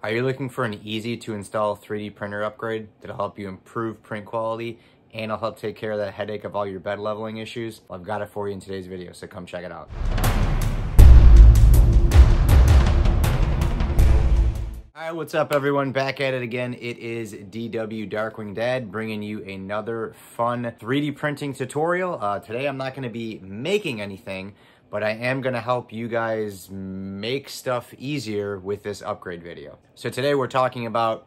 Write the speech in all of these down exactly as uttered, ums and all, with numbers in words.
Are you looking for an easy to install three D printer upgrade that'll help you improve print quality and it'll help take care of the headache of all your bed leveling issues? Well, I've got it for you in today's video, so come check it out. All right, what's up everyone? Back at it again. It is D W Darkwing Dad bringing you another fun three D printing tutorial. Uh, today I'm not gonna be making anything, but I am gonna help you guys make stuff easier with this upgrade video. So today we're talking about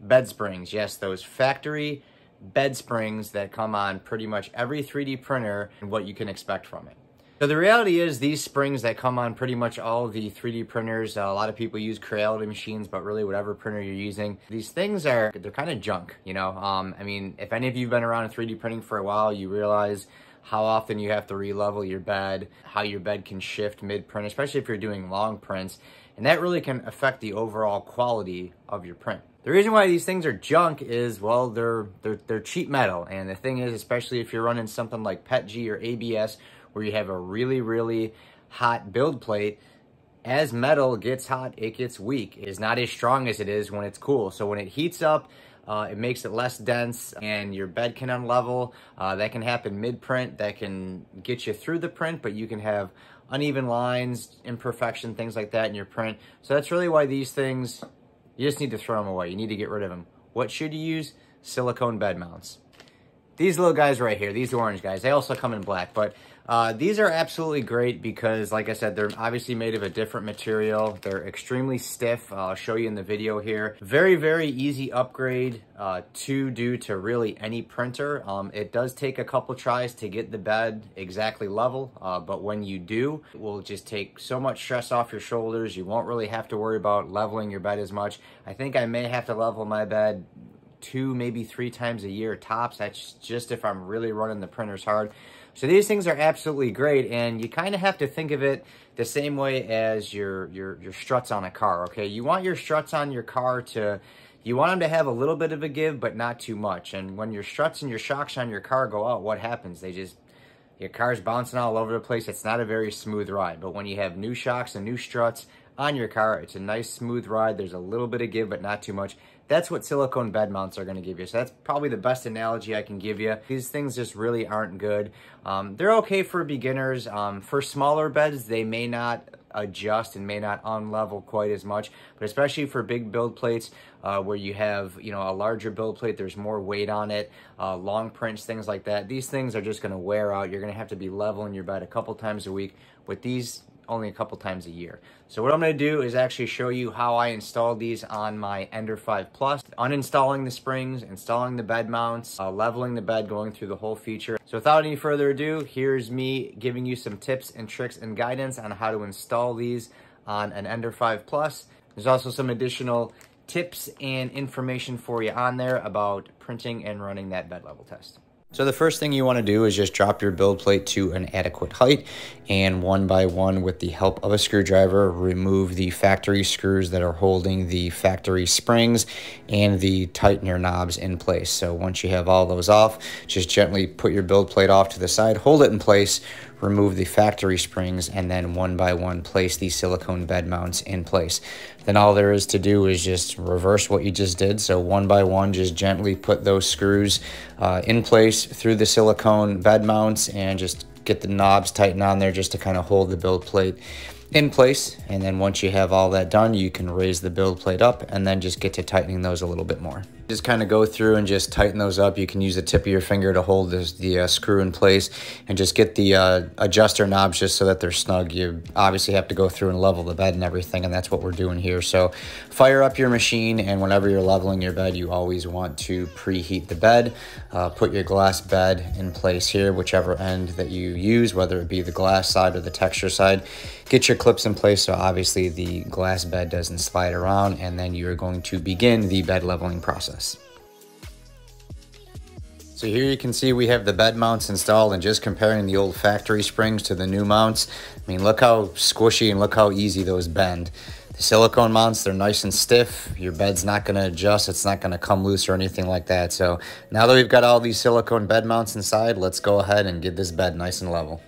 bed springs. Yes, those factory bed springs that come on pretty much every three D printer and what you can expect from it. So the reality is these springs that come on pretty much all the three D printers, uh, a lot of people use Creality machines, but really whatever printer you're using, these things are, they're kind of junk, you know? Um, I mean, if any of you've been around in three D printing for a while, you realize how often you have to re-level your bed, how your bed can shift mid-print, especially if you're doing long prints, and that really can affect the overall quality of your print. The reason why these things are junk is, well, they're, they're, they're cheap metal, and the thing is, especially if you're running something like P E T G or A B S, where you have a really, really hot build plate, as metal gets hot, it gets weak. It is not as strong as it is when it's cool, so when it heats up, Uh, it makes it less dense and your bed can unlevel. Uh, that can happen mid-print. That can get you through the print, but you can have uneven lines, imperfection, things like that in your print. So that's really why these things, you just need to throw them away. You need to get rid of them. What should you use? Silicone bed mounts. These little guys right here, these orange guys, they also come in black, but uh, these are absolutely great because, like I said, they're obviously made of a different material. They're extremely stiff. I'll show you in the video here. Very, very easy upgrade uh, to do to really any printer. Um, it does take a couple tries to get the bed exactly level, uh, but when you do, it will just take so much stress off your shoulders. You won't really have to worry about leveling your bed as much. I think I may have to level my bed two, maybe three times a year tops. That's just if I'm really running the printers hard. So these things are absolutely great, and you kind of have to think of it the same way as your, your, your struts on a car, okay? You want your struts on your car to, you want them to have a little bit of a give, but not too much. And when your struts and your shocks on your car go out, what happens? They just, your car's bouncing all over the place. It's not a very smooth ride, but when you have new shocks and new struts on your car, it's a nice smooth ride. There's a little bit of give, but not too much. That's what silicone bed mounts are gonna give you. So that's probably the best analogy I can give you. These things just really aren't good. Um, they're okay for beginners. Um, for smaller beds, they may not adjust and may not unlevel quite as much, but especially for big build plates uh, where you have, you know, a larger build plate, there's more weight on it, uh, long prints, things like that. These things are just gonna wear out. You're gonna have to be leveling your bed a couple times a week. With these, only a couple times a year. So what I'm gonna do is actually show you how I installed these on my Ender five Plus, uninstalling the springs, installing the bed mounts, uh, leveling the bed, going through the whole feature. So without any further ado, here's me giving you some tips and tricks and guidance on how to install these on an Ender five Plus. There's also some additional tips and information for you on there about printing and running that bed level test. So the first thing you want to do is just drop your build plate to an adequate height and one by one, with the help of a screwdriver, remove the factory screws that are holding the factory springs and the tightener knobs in place. So once you have all those off, just gently put your build plate off to the side, hold it in place, remove the factory springs, and then one by one place the silicone bed mounts in place. Then all there is to do is just reverse what you just did. So one by one, just gently put those screws uh, in place through the silicone bed mounts and just get the knobs tightened on there just to kind of hold the build plate in place. And then once you have all that done, you can raise the build plate up and then just get to tightening those a little bit more. Just kind of go through and just tighten those up. You can use the tip of your finger to hold this, the uh, screw in place, and just get the uh, adjuster knobs just so that they're snug. You obviously have to go through and level the bed and everything, and that's what we're doing here. So fire up your machine, and whenever you're leveling your bed, you always want to preheat the bed. Uh, put your glass bed in place here, whichever end that you use, whether it be the glass side or the texture side. Get your clips in place so obviously the glass bed doesn't slide around, and then you're going to begin the bed leveling process. So here you can see we have the bed mounts installed, and just comparing the old factory springs to the new mounts, I mean, look how squishy and look how easy those bend. The silicone mounts, they're nice and stiff. Your bed's not gonna adjust, it's not gonna come loose or anything like that. So now that we've got all these silicone bed mounts inside, let's go ahead and get this bed nice and level.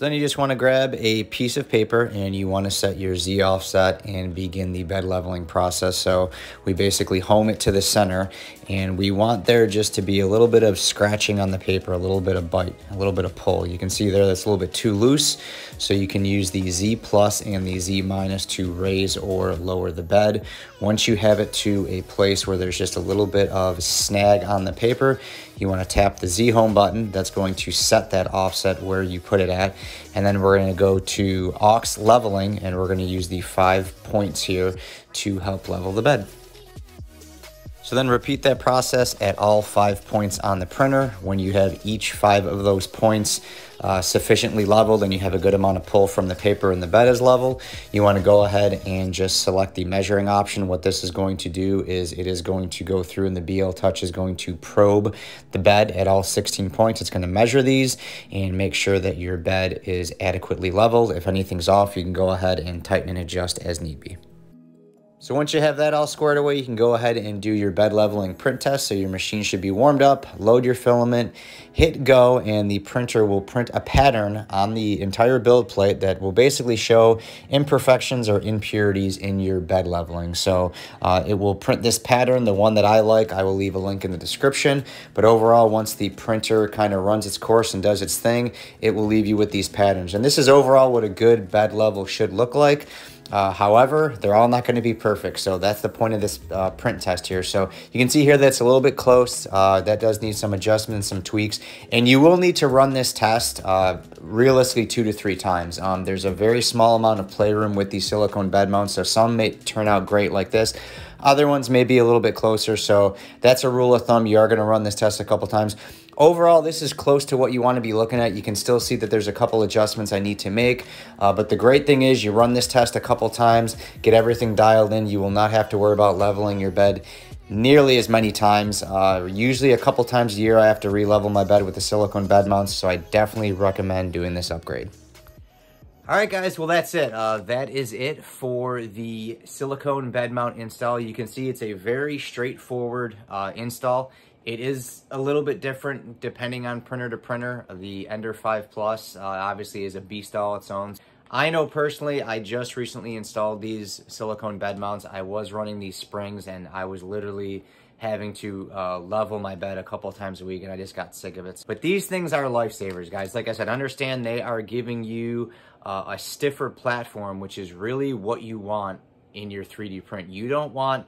So then you just want to grab a piece of paper and you want to set your Z offset and begin the bed leveling process. So we basically home it to the center, and we want there just to be a little bit of scratching on the paper, a little bit of bite, a little bit of pull. You can see there that's a little bit too loose. So you can use the Z plus and the Z minus to raise or lower the bed. Once you have it to a place where there's just a little bit of snag on the paper, you want to tap the Z home button. That's going to set that offset where you put it at. And then we're going to go to aux leveling, and we're going to use the five points here to help level the bed. So then repeat that process at all five points on the printer. When you have each five of those points uh, sufficiently leveled and you have a good amount of pull from the paper and the bed is level, you want to go ahead and just select the measuring option. What this is going to do is it is going to go through, and the B L Touch is going to probe the bed at all sixteen points. It's going to measure these and make sure that your bed is adequately leveled. If anything's off, you can go ahead and tighten and adjust as need be. So once you have that all squared away, you can go ahead and do your bed leveling print test. So your machine should be warmed up, load your filament, hit go, and the printer will print a pattern on the entire build plate that will basically show imperfections or impurities in your bed leveling. So uh, it will print this pattern, the one that I like. I will leave a link in the description. But overall, once the printer kind of runs its course and does its thing, it will leave you with these patterns. And this is overall what a good bed level should look like. Uh, however, they're all not going to be perfect, so that's the point of this uh, print test here. So you can see here that's a little bit close. Uh, that does need some adjustments, some tweaks, and you will need to run this test uh, realistically two to three times. Um, there's a very small amount of playroom with these silicone bed mounts, so some may turn out great like this. Other ones may be a little bit closer, so that's a rule of thumb. You are going to run this test a couple times. Overall, this is close to what you want to be looking at. You can still see that there's a couple adjustments I need to make, uh, but the great thing is you run this test a couple times, get everything dialed in. You will not have to worry about leveling your bed nearly as many times. Uh, usually a couple times a year, I have to re-level my bed with the silicone bed mounts, so I definitely recommend doing this upgrade. All right, guys, well, that's it. Uh, that is it for the silicone bed mount install. You can see it's a very straightforward uh, install. It is a little bit different depending on printer to printer. The Ender five Plus uh, obviously is a beast all its own. I know personally, I just recently installed these silicone bed mounts. I was running these springs and I was literally having to uh, level my bed a couple times a week, and I just got sick of it. But these things are lifesavers, guys. Like I said, understand they are giving you uh, a stiffer platform, which is really what you want in your three D print. You don't want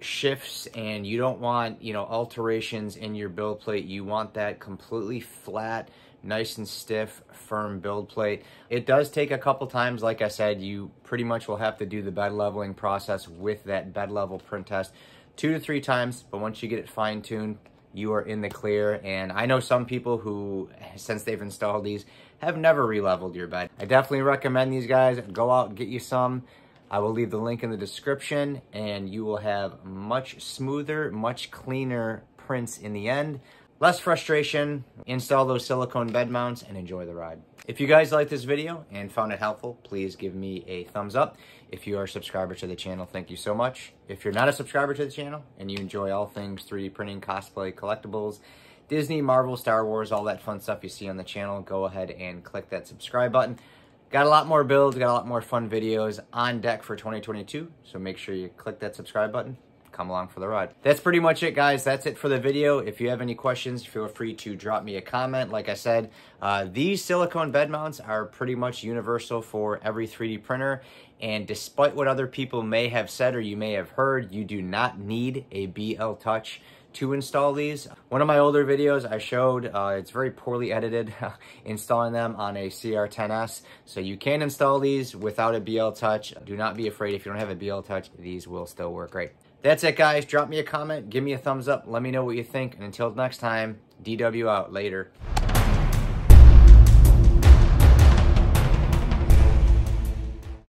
shifts and you don't want, you know, alterations in your build plate. You want that completely flat, nice and stiff, firm build plate. It does take a couple times. Like I said, you pretty much will have to do the bed leveling process with that bed level print test two to three times, but once you get it fine-tuned, you are in the clear. And I know some people who, since they've installed these, have never re-leveled your bed. I definitely recommend these, guys. Go out and get you some. I will leave the link in the description, and you will have much smoother, much cleaner prints in the end. Less frustration. Install those silicone bed mounts and enjoy the ride. If you guys liked this video and found it helpful, please give me a thumbs up. If you are a subscriber to the channel, thank you so much. If you're not a subscriber to the channel and you enjoy all things three D printing, cosplay, collectibles, Disney, Marvel, Star Wars, all that fun stuff you see on the channel, go ahead and click that subscribe button. Got a lot more builds, got a lot more fun videos on deck for twenty twenty-two, so make sure you click that subscribe button. Come along for the ride. That's pretty much it, guys. That's it for the video. If you have any questions, feel free to drop me a comment. Like I said, uh, these silicone bed mounts are pretty much universal for every three D printer. And despite what other people may have said or you may have heard, you do not need a B L Touch to install these. One of my older videos I showed, uh, it's very poorly edited, installing them on a C R ten S. So you can install these without a B L Touch. Do not be afraid. If you don't have a B L Touch, these will still work great. That's it, guys. Drop me a comment. Give me a thumbs up. Let me know what you think. And until next time, D W out. Later.